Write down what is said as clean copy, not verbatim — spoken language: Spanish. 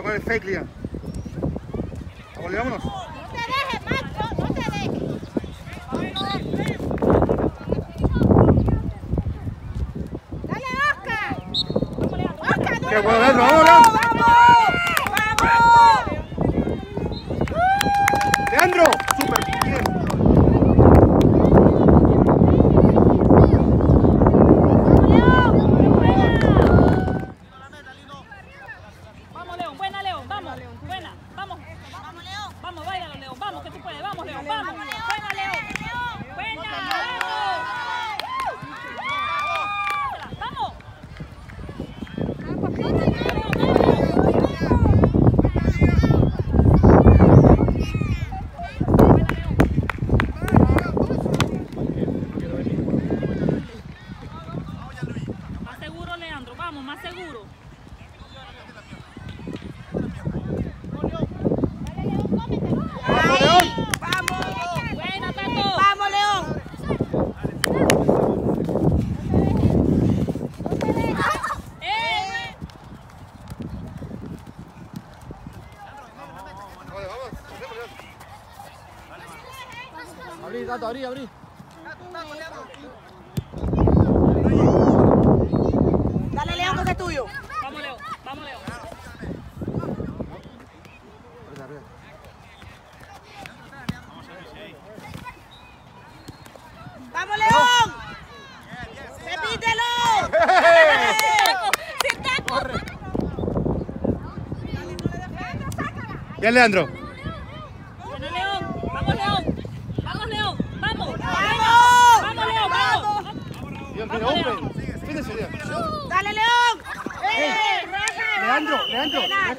cuidado con el fake, Leon. Vamos, vámonos. No te dejes, Max, no te dejes. Dale, Oscar. Oscar, no. Qué bueno eso, vamos, Leon. Abrí, abrí. Dale, León, que es tuyo. Vamos, León, vamos, León. Vamos, León. Repítelo. Sin taco, sin taco. Ya, Leandro. Dale, León. Leandro, Leandro.